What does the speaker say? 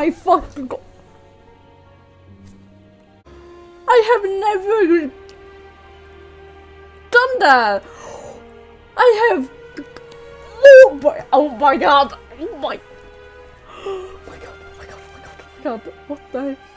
my fucking god. I have never done that. I have. Oh my god. Oh my god. What the heck?